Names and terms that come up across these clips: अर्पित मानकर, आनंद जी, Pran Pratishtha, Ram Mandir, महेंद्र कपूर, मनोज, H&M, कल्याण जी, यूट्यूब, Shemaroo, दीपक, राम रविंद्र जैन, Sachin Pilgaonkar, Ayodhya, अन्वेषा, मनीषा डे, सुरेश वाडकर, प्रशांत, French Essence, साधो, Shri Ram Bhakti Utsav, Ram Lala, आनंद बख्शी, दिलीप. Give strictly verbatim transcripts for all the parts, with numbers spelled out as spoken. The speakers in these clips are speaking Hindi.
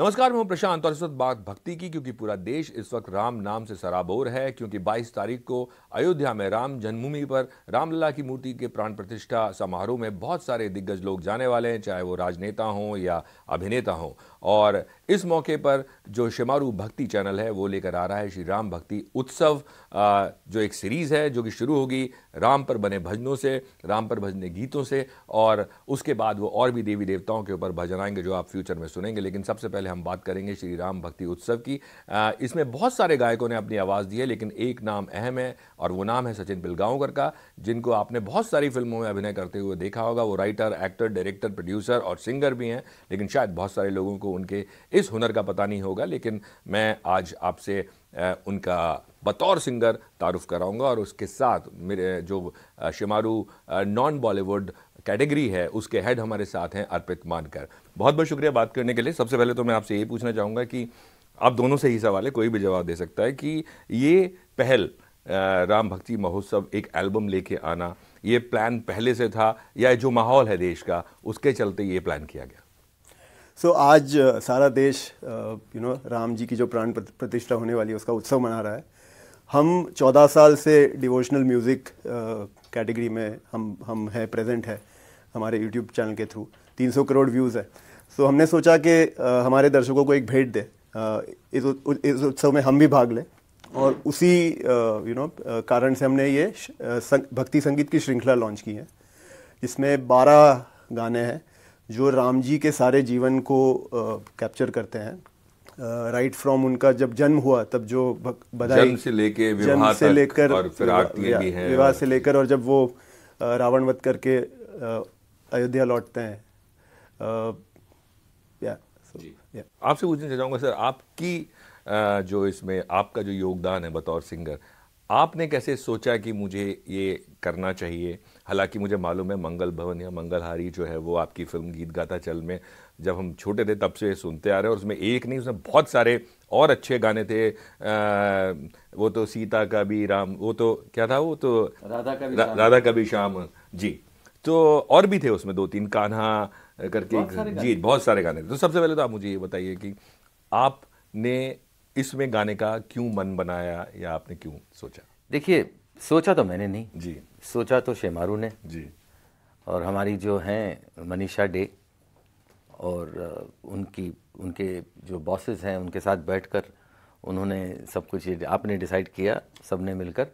नमस्कार, मैं हूं प्रशांत और इस वक्त बात भक्ति की, क्योंकि पूरा देश इस वक्त राम नाम से सराबोर है। क्योंकि बाईस तारीख को अयोध्या में राम जन्मभूमि पर रामलला की मूर्ति के प्राण प्रतिष्ठा समारोह में बहुत सारे दिग्गज लोग जाने वाले हैं, चाहे वो राजनेता हों या अभिनेता हों। और इस मौके पर जो शेमारू भक्ति चैनल है वो लेकर आ रहा है श्री राम भक्ति उत्सव, जो एक सीरीज़ है जो कि शुरू होगी राम पर बने भजनों से, राम पर भजने गीतों से, और उसके बाद वो और भी देवी देवताओं के ऊपर भजन आएंगे जो आप फ्यूचर में सुनेंगे। लेकिन सबसे पहले हम बात करेंगे श्री राम भक्ति उत्सव की। इसमें बहुत सारे गायकों ने अपनी आवाज़ दी है, लेकिन एक नाम अहम है और वो नाम है सचिन पिलगांवकर का, जिनको आपने बहुत सारी फिल्मों में अभिनय करते हुए देखा होगा। वो राइटर, एक्टर, डायरेक्टर, प्रोड्यूसर और सिंगर भी हैं, लेकिन शायद बहुत सारे लोगों को उनके इस हुनर का पता नहीं होगा। लेकिन मैं आज आपसे उनका बतौर सिंगर तारुफ कराऊंगा और उसके साथ मेरे जो शेमारू नॉन बॉलीवुड कैटेगरी है उसके हेड हमारे साथ हैं अर्पित मानकर। बहुत बहुत शुक्रिया बात करने के लिए। सबसे पहले तो मैं आपसे ये पूछना चाहूँगा कि आप दोनों से ही सवाल है, कोई भी जवाब दे सकता है, कि ये पहल राम भक्ति महोत्सव एक एल्बम लेके आना, ये प्लान पहले से था या जो माहौल है देश का उसके चलते ये प्लान किया गया? सो so, आज सारा देश यू नो राम जी की जो प्राण प्रतिष्ठा होने वाली है उसका उत्सव मना रहा है। हम चौदह साल से डिवोशनल म्यूज़िक कैटेगरी में हम हम है प्रेजेंट है हमारे यूट्यूब चैनल के थ्रू, तीन सौ करोड़ व्यूज़ है। सो so, हमने सोचा कि हमारे दर्शकों को एक भेंट दे, इस, इस उत्सव में हम भी भाग लें, और उसी यू नो कारण से हमने ये संग, भक्ति संगीत की श्रृंखला लॉन्च की है, जिसमें बारह गाने हैं जो राम जी के सारे जीवन को कैप्चर करते हैं, राइट uh, फ्रॉम उनका जब जन्म हुआ तब जो बधाई, जन्म से लेकर विवाह से लेकर और फिर आरतियां भी हैं, विवाह से लेकर और जब वो रावण वध करके अयोध्या लौटते हैं। या आपसे पूछना चाहूँगा सर, आपकी जो इसमें आपका जो योगदान है बतौर सिंगर, आपने कैसे सोचा कि मुझे ये करना चाहिए? हालांकि मुझे मालूम है मंगल भवन या मंगलहारी जो है वो आपकी फिल्म गीत गाता चल में जब हम छोटे थे तब से सुनते आ रहे हैं, और उसमें एक नहीं उसमें बहुत सारे और अच्छे गाने थे। आ, वो तो सीता का भी राम, वो तो क्या था, वो तो राधा का भी रा, राधा का भी शाम जी, तो और भी थे उसमें दो तीन, कान्हा करके जी, बहुत सारे गाने थे। तो सबसे पहले तो आप मुझे ये बताइए कि आपने इसमें गाने का क्यों मन बनाया या आपने क्यों सोचा? देखिए, सोचा तो मैंने नहीं जी, सोचा तो शेमारू ने जी, और हमारी जो हैं मनीषा डे और उनकी उनके जो बॉसेस हैं उनके साथ बैठकर उन्होंने सब कुछ ये आपने डिसाइड किया सबने मिलकर,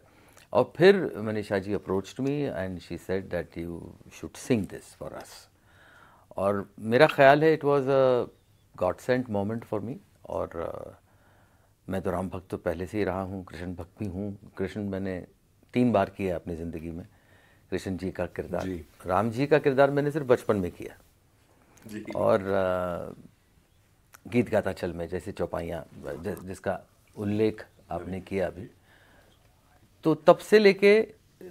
और फिर Manisha ji approached me and she said that you should sing this for us. और मेरा ख्याल है it was a god sent moment for me. और मैं तो राम भक्त तो पहले से ही रहा हूँ, कृष्ण भक्त भी हूँ। कृष्ण मैंने तीन बार किया अपनी ज़िंदगी में, कृष्ण जी का किरदार। राम जी का किरदार मैंने सिर्फ बचपन में किया, और गीत गाता चल में जैसे चौपाइयाँ जि, जिसका उल्लेख आपने किया अभी, तो तब से लेके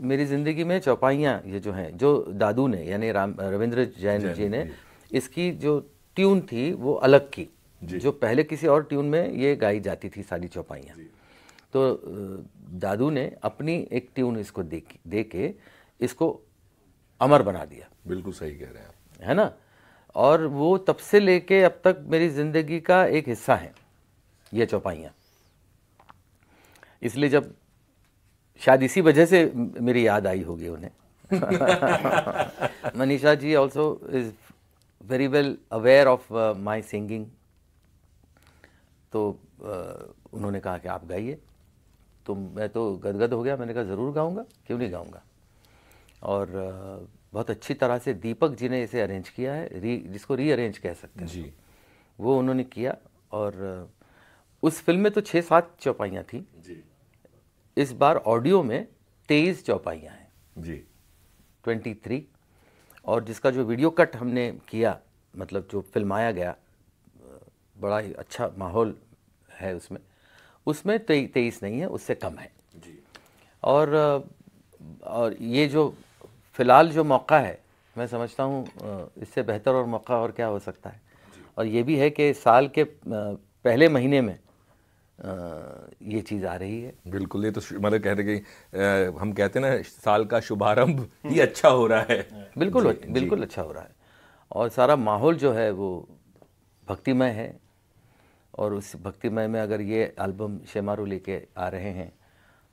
मेरी ज़िंदगी में चौपाइयाँ ये जो हैं, जो दादू ने यानी राम रविंद्र जैन जी ने इसकी जो ट्यून थी वो अलग की, जो पहले किसी और ट्यून में ये गाई जाती थी सारी चौपाइयाँ, तो दादू ने अपनी एक ट्यून इसको दे, दे के इसको अमर बना दिया। बिल्कुल सही कह रहे हैं आप, है ना। और वो तब से लेके अब तक मेरी ज़िंदगी का एक हिस्सा है ये चौपाइयाँ, इसलिए जब शायद इसी वजह से मेरी याद आई होगी उन्हें। Manisha ji also is very well aware of my singing, तो uh, उन्होंने कहा कि आप गाइए, तो मैं तो गदगद हो गया। मैंने कहा ज़रूर गाऊँगा, क्यों नहीं गाऊँगा। और uh, बहुत अच्छी तरह से दीपक जी ने इसे अरेंज किया है, री जिसको रीअरेंज कह सकते हैं जी, वो उन्होंने किया। और उस फिल्म में तो छः सात चौपाइयाँ थीं जी, इस बार ऑडियो में तेईस चौपाइयाँ हैं जी, ट्वेंटी थ्री। और जिसका जो वीडियो कट हमने किया, मतलब जो फिल्माया गया, बड़ा ही अच्छा माहौल है उसमें, उसमें ते, तेईस नहीं है, उससे कम है जी। और, और ये जो फ़िलहाल जो मौका है, मैं समझता हूँ इससे बेहतर और मौका और क्या हो सकता है। और ये भी है कि साल के पहले महीने में ये चीज़ आ रही है। बिल्कुल, ये तो मतलब कह रहे कि हम कहते हैं ना, साल का शुभारंभ ये अच्छा हो रहा है। बिल्कुल जी, बिल्कुल जी। अच्छा हो रहा है, और सारा माहौल जो है वो भक्तिमय है। और उस भक्तिमय में अगर ये एल्बम शेमारू लेके आ रहे हैं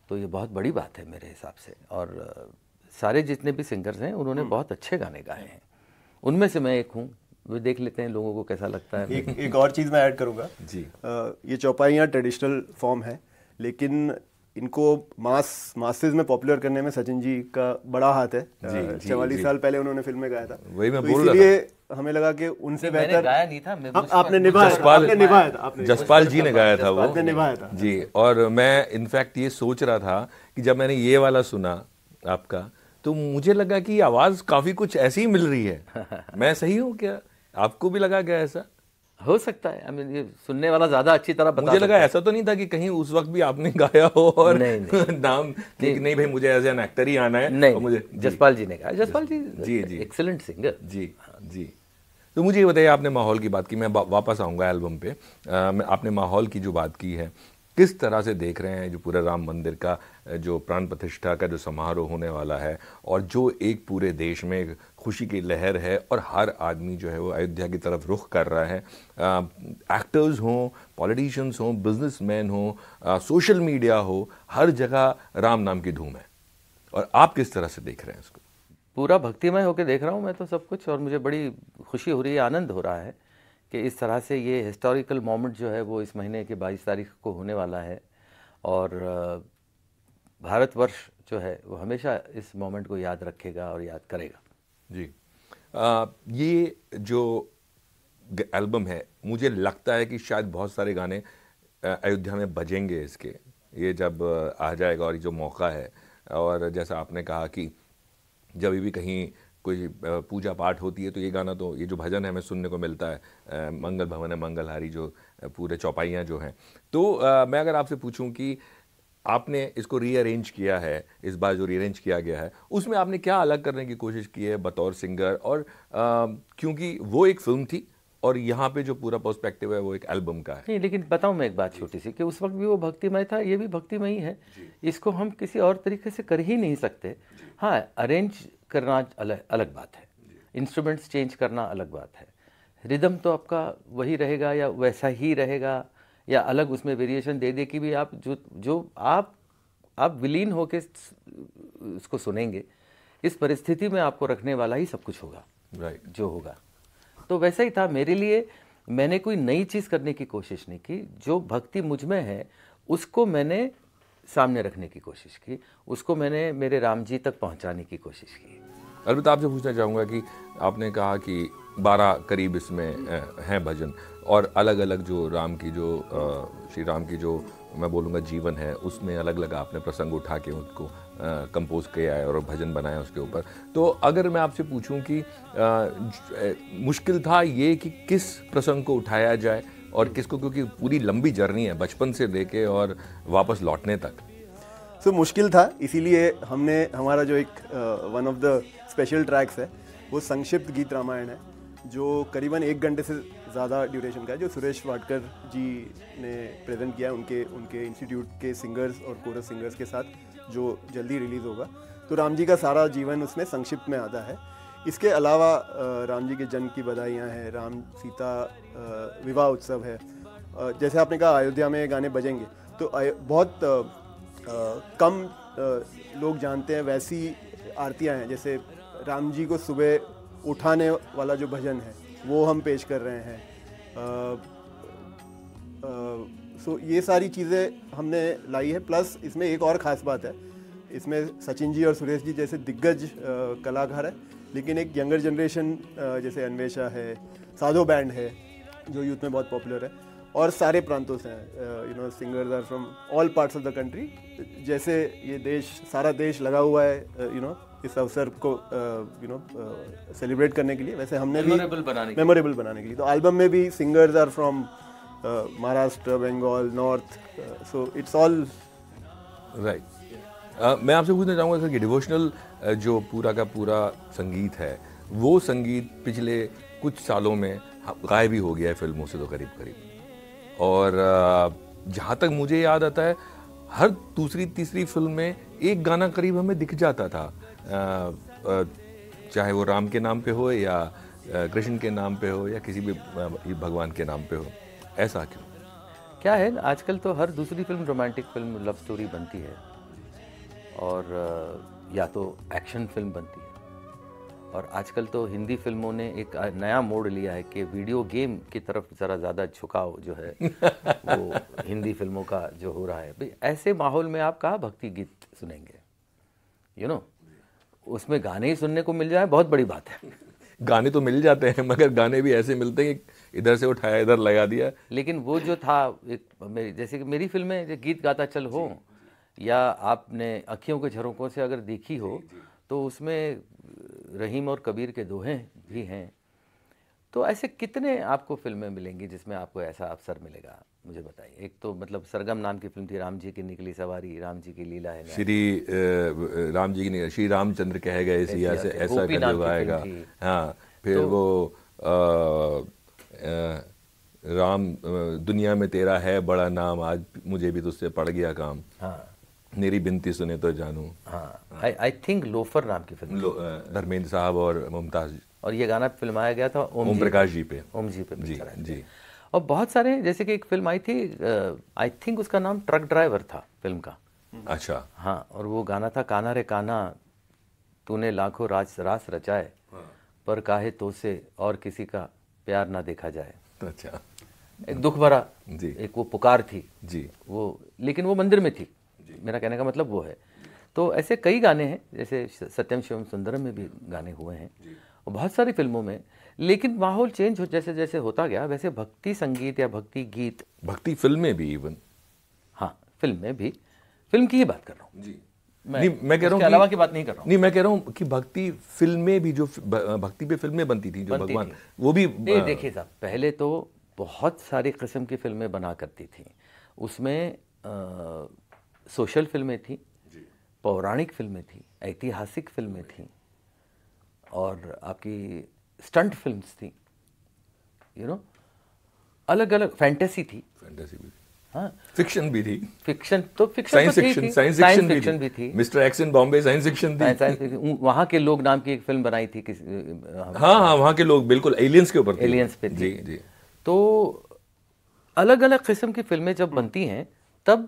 तो ये बहुत बड़ी बात है मेरे हिसाब से। और सारे जितने भी सिंगर्स हैं उन्होंने बहुत अच्छे गाने गाए हैं, उनमें से मैं एक हूँ। वो देख लेते हैं लोगों को कैसा लगता है। एक, एक और चीज़ मैं ऐड करूँगा जी, आ, ये चौपाइयाँ ट्रेडिशनल फॉर्म है, लेकिन इनको मास मासेज में पॉपुलर करने में सचिन जी का बड़ा हाथ है। चवालीस साल पहले उन्होंने फिल्म में गाया था, वही मैं तो बोल रहा था। हमें लगा कि उनसे बेहतर गाया नहीं था। आप, आपने निभाया था, जसपाल जी ने गाया था, वो आपने निभाया था जी। और मैं इनफैक्ट ये सोच रहा था कि जब मैंने ये वाला सुना आपका तो मुझे लगा कि आवाज़ काफ़ी कुछ ऐसी ही मिल रही है। मैं सही हूँ क्या? आपको भी लगा क्या ऐसा? हो सकता है, आई मीन ये सुनने वाला ज़्यादा अच्छी तरह बता मुझे लगा। ऐसा तो नहीं था कि कहीं उस वक्त भी आपने गाया हो और नहीं, नहीं। नाम नहीं, नहीं भाई मुझे एज एन एक्टर ही आना है। नहीं, और मुझे जसपाल जी ने कहा। Jaspal ji ji ji excellent singer ji ji. तो मुझे ये बताइए, आपने माहौल की बात की, मैं वापस आऊँगा एल्बम पे। आपने माहौल की जो बात की है, किस तरह से देख रहे हैं जो पूरा राम मंदिर का जो प्राण प्रतिष्ठा का जो समारोह होने वाला है, और जो एक पूरे देश में खुशी की लहर है और हर आदमी जो है वो अयोध्या की तरफ रुख कर रहा है। आ, एक्टर्स हों, पॉलिटिशियंस हों, बिजनेसमैन हों, सोशल मीडिया हो, हर जगह राम नाम की धूम है। और आप किस तरह से देख रहे हैं इसको? पूरा भक्तिमय होकर देख रहा हूँ मैं तो सब कुछ, और मुझे बड़ी खुशी हो रही है, आनंद हो रहा है कि इस तरह से ये हिस्टोरिकल मोमेंट जो है वो इस महीने के बाईस तारीख को होने वाला है। और भारतवर्ष जो है वो हमेशा इस मोमेंट को याद रखेगा और याद करेगा जी। आ, ये जो एल्बम है, मुझे लगता है कि शायद बहुत सारे गाने अयोध्या में बजेंगे इसके, ये जब आ जाएगा। और ये जो मौका है, और जैसा आपने कहा कि जब भी कहीं कोई पूजा पाठ होती है तो ये गाना, तो ये जो भजन है हमें सुनने को मिलता है, मंगल भवन है मंगलहारी, जो पूरे चौपाइयाँ जो हैं। तो आ, मैं अगर आपसे पूछूं कि आपने इसको रीअरेंज किया है, इस बार जो रीअरेंज किया गया है उसमें आपने क्या अलग करने की कोशिश की है बतौर सिंगर? और आ, क्योंकि वो एक फिल्म थी और यहाँ पे जो पूरा पर्सपेक्टिव है वो एक एल्बम का है। नहीं, लेकिन बताऊँ मैं एक बात छोटी सी, कि उस वक्त भी वो भक्तिमय था, ये भी भक्तिमय है, इसको हम किसी और तरीके से कर ही नहीं सकते। हाँ, अरेंज करना अलग अलग बात है, इंस्ट्रूमेंट्स चेंज करना अलग बात है, रिदम तो आपका वही रहेगा या वैसा ही रहेगा, या अलग उसमें वेरिएशन दे दे कि भी आप जो जो आप आप विलीन होके उसको सुनेंगे, इस परिस्थिति में आपको रखने वाला ही सब कुछ होगा, राइट right. जो होगा तो वैसा ही था मेरे लिए। मैंने कोई नई चीज़ करने की कोशिश नहीं की, जो भक्ति मुझ में है उसको मैंने सामने रखने की कोशिश की, उसको मैंने मेरे राम जी तक पहुंचाने की कोशिश की। अर्पित, आपसे पूछना चाहूँगा कि आपने कहा कि बारह करीब इसमें हैं भजन, और अलग अलग जो राम की जो श्री राम की जो मैं बोलूँगा जीवन है, उसमें अलग अलग आपने प्रसंग उठा के उनको कंपोज किया है और भजन बनाया उसके ऊपर। तो अगर मैं आपसे पूछूं कि आ, मुश्किल था ये कि किस प्रसंग को उठाया जाए और किसको, क्योंकि पूरी लंबी जर्नी है बचपन से लेके और वापस लौटने तक। सो so, मुश्किल था, इसीलिए हमने हमारा जो एक one of the special tracks है वो संक्षिप्त गीत रामायण है, जो करीबन एक घंटे से ज़्यादा ड्यूरेशन का है, जो सुरेश वाडकर जी ने प्रेजेंट किया है, उनके उनके इंस्टीट्यूट के सिंगर्स और कोरस सिंगर्स के साथ, जो जल्दी रिलीज़ होगा। तो राम जी का सारा जीवन उसमें संक्षिप्त में आता है। इसके अलावा राम जी के जन्म की बधाइयाँ हैं, राम सीता विवाह उत्सव है, जैसे आपने कहा अयोध्या में गाने बजेंगे, तो बहुत कम लोग जानते हैं वैसी आरतियाँ हैं। जैसे राम जी को सुबह उठाने वाला जो भजन है वो हम पेश कर रहे हैं। आ, आ, सो ये सारी चीज़ें हमने लाई है। प्लस इसमें एक और ख़ास बात है, इसमें सचिन जी और सुरेश जी जैसे दिग्गज कलाकार है, लेकिन एक यंगर जनरेशन जैसे अन्वेषा है, साधो बैंड है जो यूथ में बहुत पॉपुलर है, और सारे प्रांतों से हैं, you know singers are from all parts of the country. जैसे ये देश, सारा देश लगा हुआ है यू नो इस अवसर को यू नो सेलिब्रेट करने के लिए, वैसे हमने भी मेमोरेबल बनाने के लिए। तो एल्बम में भी singers are from Maharashtra, Bengal, north, so it's all right. Uh, मैं आपसे पूछना चाहूँगा सर कि डिवोशनल जो पूरा का पूरा संगीत है, वो संगीत पिछले कुछ सालों में गायब ही हो गया है फिल्मों से तो करीब करीब। और जहाँ तक मुझे याद आता है, हर दूसरी तीसरी फिल्म में एक गाना करीब हमें दिख जाता था, चाहे वो राम के नाम पे हो या कृष्ण के नाम पे हो या किसी भी भगवान के नाम पे हो। ऐसा क्यों? क्या है आजकल तो हर दूसरी film romantic film love story बनती है और या तो एक्शन फिल्म बनती है। और आजकल तो हिंदी फिल्मों ने एक नया मोड़ लिया है कि वीडियो गेम की तरफ ज़रा ज़्यादा झुकाव जो है वो हिंदी फिल्मों का जो हो रहा है। भाई ऐसे माहौल में आप कहाँ भक्ति गीत सुनेंगे, यू नो, उसमें गाने ही सुनने को मिल जाए बहुत बड़ी बात है। गाने तो मिल जाते हैं मगर गाने भी ऐसे मिलते हैं कि इधर से उठाया इधर लगा दिया। लेकिन वो जो था एक मेरी, जैसे कि मेरी फिल्में गीत गाता चल हो या आपने अखियों के झरोकों से अगर देखी हो तो उसमें रहीम और कबीर के दोहे भी हैं। तो ऐसे कितने आपको फिल्में मिलेंगी जिसमें आपको ऐसा अवसर मिलेगा, मुझे बताइए। एक तो मतलब सरगम नाम की फिल्म थी, राम जी की निकली सवारी, राम जी की लीला है, श्री राम जी की श्री रामचंद्र कहे गए सिया से, ऐसा कब आएगा। हाँ, फिर तो, वो आ, आ, राम दुनिया में तेरा है बड़ा नाम, आज मुझे भी तुझसे पड़ गया काम। हाँ, मेरी बिनती सुने तो जानू। हाँ, आई थिंक लोफर नाम की फिल्म, धर्मेंद्र साहब और मुमताज, और ये गाना फिल्माया गया था ओम प्रकाश जी पे, ओम जी पे जी जी। और बहुत सारे, जैसे कि एक फिल्म आई थी, आई थिंक उसका नाम ट्रक ड्राइवर था फिल्म का। अच्छा। हाँ, और वो गाना था काना रे काना तूने लाखों राज रास रचाए, पर काहे तो से और किसी का प्यार ना देखा जाए। अच्छा, एक दुख भरा जी, एक वो पुकार थी जी वो, लेकिन वो मंदिर में थी। मेरा कहने का मतलब वो है। तो ऐसे कई गाने हैं, जैसे सत्यम शिवम सुंदरम में भी गाने हुए हैं और बहुत सारी फिल्मों में। लेकिन माहौल चेंज हो जैसे जैसे होता गया वैसे भक्ति संगीत या भक्ति गीत, भक्ति फिल्में भी, इवन हाँ फिल्म में भी, फिल्म की ही बात कर रहा हूँ जी, मैं मैं कह रहा हूँ, अलावा की बात नहीं कर रहा हूँ। नहीं, मैं कह रहा हूँ कि भक्ति फिल्में भी, जो भक्ति पे फिल्में बनती थी जो भगवान, वो भी देखिए साहब, पहले तो बहुत सारी किस्म की फिल्में बना करती थी। उसमें सोशल फिल्में थी, पौराणिक फिल्में थी, ऐतिहासिक फिल्में थी और आपकी स्टंट फिल्म्स थी, यू नो, अलग अलग, फैंटेसी थी, फैंटेसी भी थी, हाँ फिक्शन भी थी, फिक्शन तो fiction science fiction science fiction भी थी, mister X in Bombay science fiction थी, वहाँ के लोग नाम की एक फिल्म बनाई थी किस, हाँ हाँ वहाँ के लोग, बिल्कुल एलियंस के ऊपर, एलियंस पे जी जी। तो अलग अलग किस्म की फिल्में जब बनती हैं तब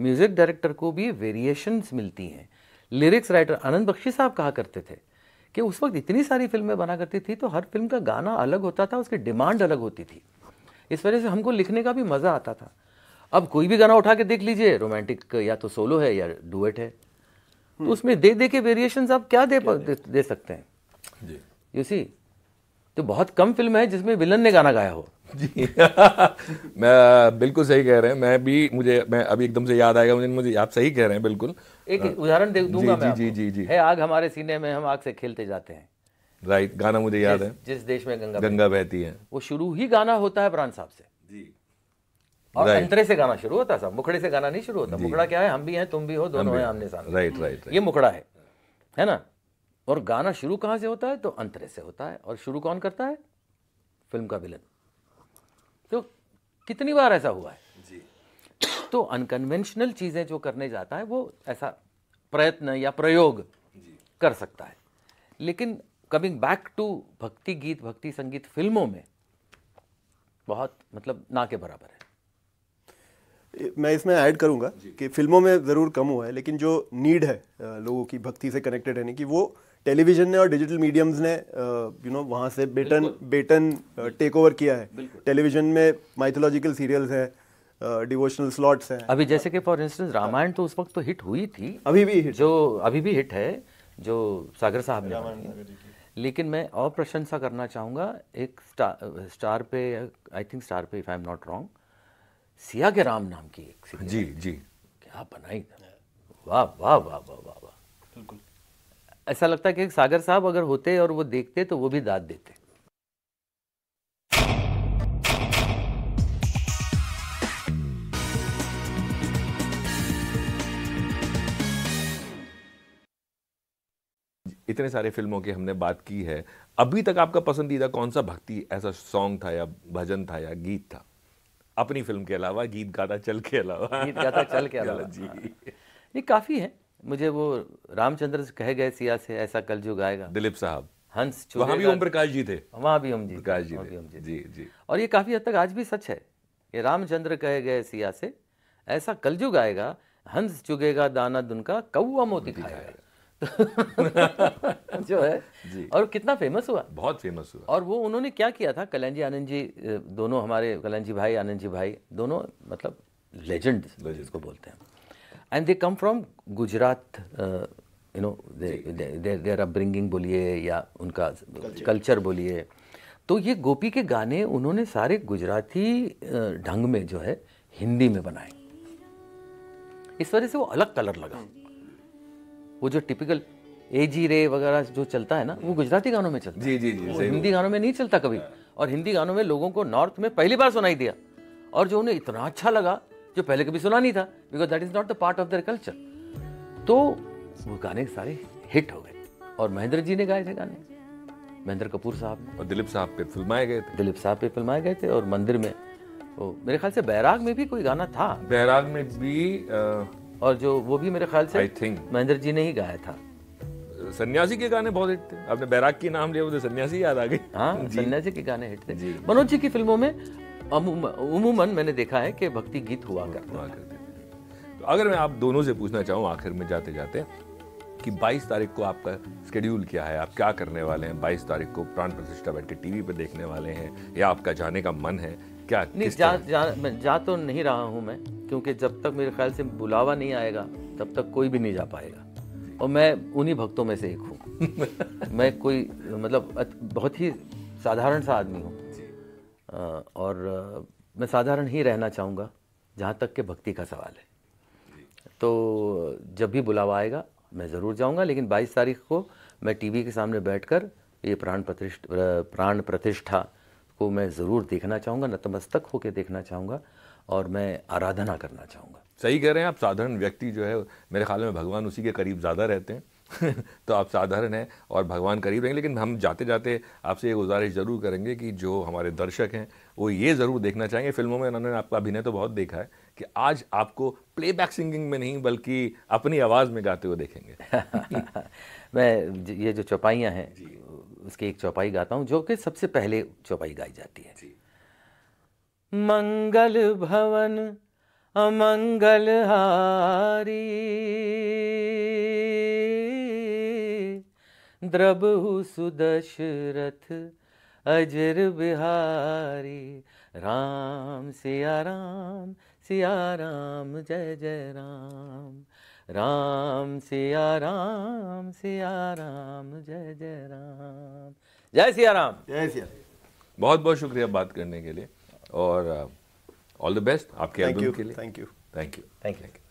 म्यूजिक डायरेक्टर को भी वेरिएशंस मिलती हैं। लिरिक्स राइटर आनंद बख्शी साहब कहा करते थे कि उस वक्त इतनी सारी फिल्में बना करती थी तो हर फिल्म का गाना अलग होता था, उसकी डिमांड अलग होती थी, इस वजह से हमको लिखने का भी मज़ा आता था। अब कोई भी गाना उठा के देख लीजिए, रोमांटिक या तो सोलो है या डुएट है, तो उसमें दे दे के वेरिएशंस आप क्या दे, दे, दे सकते हैं यू सी। तो बहुत कम फिल्म है जिसमें विलन ने गाना गाया हो जी। मैं बिल्कुल सही कह रहे हैं, मैं भी, मुझे, मैं अभी एकदम से याद आएगा मुझे, मुझे आप सही कह रहे हैं बिल्कुल। एक उदाहरण दे दूंगा मैं जी जी जी। है आग हमारे सीने में, हम आग से खेलते जाते हैं, राइट, गाना मुझे याद है, जिस देश में गंगा गंगा बहती है, वो शुरू ही गाना होता है प्राण साहब से जी, और अंतरे से गाना शुरू होता है साहब, मुखड़े से गाना नहीं शुरू होता। मुखड़ा क्या है, हम भी हैं तुम भी हो, दोनों हैं आमने सामने, राइट राइट, ये मुखड़ा है, है ना। और गाना शुरू कहाँ से होता है, तो अंतरे से होता है, और शुरू कौन करता है, फिल्म का विलन। तो कितनी बार ऐसा हुआ है जी। तो अनकन्वेंशनल चीज़ें जो करने जाता है वो ऐसा प्रयत्न या प्रयोग जी कर सकता है। लेकिन कमिंग बैक टू भक्ति गीत, भक्ति संगीत फिल्मों में बहुत, मतलब ना के बराबर है। मैं इसमें ऐड करूंगा कि फिल्मों में ज़रूर कम हुआ है, लेकिन जो नीड है लोगों की भक्ति से कनेक्टेड रहने की, वो टेलीविजन ने और डिजिटल मीडियम्स ने, यू नो, वहाँ से बेटन बेटन टेक ओवर किया है। टेलीविजन में माइथोलॉजिकल सीरियल्स हैं, डिवोशनल स्लॉट्स हैं। अभी जैसे कि फॉर इंस्टेंस रामायण तो उस वक्त तो हिट हुई थी, अभी भी हिट, जो अभी भी हिट है, जो सागर साहब ने बनाई। लेकिन मैं और प्रशंसा करना चाहूँगा, एक स्टार स्टार पे, आई थिंक स्टार पे, if I am not wrong, Siya के राम नाम की एक सीरीज जी जी, क्या बनाई था, वाह वाह वाह वाह वाह वाह, बिल्कुल ऐसा लगता है कि सागर साहब अगर होते और वो देखते तो वो भी दाद देते। इतने सारे फिल्मों की हमने बात की है, अभी तक आपका पसंदीदा कौन सा भक्ति ऐसा सॉन्ग था या भजन था या गीत था, अपनी फिल्म के अलावा, गीत गाता चल के अलावा? गीत गाता चल के अलावा जी, ये काफ़ी है मुझे। वो रामचंद्र से कहे गए सिया से ऐसा कल जो गाएगा, दिलीप साहब, हंस, वहाँ भी ओम प्रकाश जी थे, वहाँ भी ओम जी, प्रकाश जी जी जी। और ये काफ़ी हद तक आज भी सच है, ये रामचंद्र कहे गए सिया से, ऐसा कलयुग आएगा हंस चुगेगा दाना दुन का कौआ मोती खाएगा। जो है जी। और कितना फेमस हुआ, बहुत फेमस हुआ। और वो उन्होंने क्या किया था, कल्याण जी आनंद जी दोनों, हमारे कल्याण जी भाई आनंद जी भाई दोनों मतलब लेजेंड जिसको बोलते हैं। And they come from Gujarat, you know their upbringing बोलिए या उनका कल्चर बोलिए, तो ये गोपी के गाने उन्होंने सारे गुजराती ढंग में जो है हिंदी में बनाए, इस वजह से वो अलग कलर लगा। वो जो टिपिकल ए जी रे वगैरह जो चलता है ना वो गुजराती गानों में चलता है। जी जी जी, वो हिंदी गानों में नहीं चलता कभी। और हिंदी गानों में लोगों को नॉर्थ में पहली बार सुनाई दिया और जो उन्हें इतना अच्छा लगा जो पहले कभी सुना नहीं था, because that is not the part of their culture. तो वो गाने सारे हिट हो गए और महेंद्र जी ने गाए थे गाने, महेंद्र कपूर साहब, और दिलीप साहब पे फिल्माए गए थे। दिलीप साहब पे फिल्माए गए थे और मंदिर में, वो मेरे ख्याल से बैराग में भी कोई गाना था, बैराग में भी आ, और जो वो भी मेरे ख्याल से आई थिंक महेंद्र जी ने ही गाया था। सन्यासी के गाने बहुत हिट थे, आपने बैराग के नाम लिया, मुझे सन्यासी याद आ गई। हाँ, सन्यासी के गाने हिट थे। मनोज जी की फिल्मों में उमूमन मैंने देखा है कि भक्ति गीत हुआ करते थे। तो अगर मैं आप दोनों से पूछना चाहूँ आखिर में जाते जाते कि बाईस तारीख को आपका स्केड्यूल क्या है, आप क्या करने वाले हैं? बाईस तारीख को प्राण प्रतिष्ठा बैठ के टीवी पे देखने वाले हैं या आपका जाने का मन है क्या? नहीं, जा, जा, मैं जा तो नहीं रहा हूं मैं, क्योंकि जब तक मेरे ख्याल से बुलावा नहीं आएगा तब तक कोई भी नहीं जा पाएगा। और मैं उन्हीं भक्तों में से एक हूँ। मैं कोई मतलब बहुत ही साधारण सा आदमी हूँ और मैं साधारण ही रहना चाहूँगा जहाँ तक के भक्ति का सवाल है। तो जब भी बुलावा आएगा मैं ज़रूर जाऊंगा, लेकिन बाईस तारीख को मैं टीवी के सामने बैठकर ये प्राण प्रतिष्ठा प्राण प्रतिष्ठा को मैं ज़रूर देखना चाहूँगा, नतमस्तक होकर देखना चाहूँगा और मैं आराधना करना चाहूँगा। सही कह रहे हैं आप, साधारण व्यक्ति जो है मेरे ख्याल में भगवान उसी के करीब ज़्यादा रहते हैं। तो आप साधारण हैं और भगवान करीब रहेंगे। लेकिन हम जाते जाते आपसे ये गुजारिश ज़रूर करेंगे कि जो हमारे दर्शक हैं वो ये ज़रूर देखना चाहेंगे, फिल्मों में उन्होंने आपका अभिनय तो बहुत देखा है, कि आज आपको प्लेबैक सिंगिंग में नहीं बल्कि अपनी आवाज़ में गाते हुए देखेंगे। मैं ये जो चौपाइयाँ हैं उसकी एक चौपाई गाता हूँ जो कि सबसे पहले चौपाई गाई जाती है। मंगल भवन अमंगल हारी द्रबहु सुदशरथ अजर बिहारी राम सिया राम सिया राम जय जय राम राम सिया राम सिया राम जय जय राम जय सिया राम जय सिया। बहुत बहुत शुक्रिया बात करने के लिए और ऑल द बेस्ट आपके एल्बम के लिए। Thank you thank you thank you.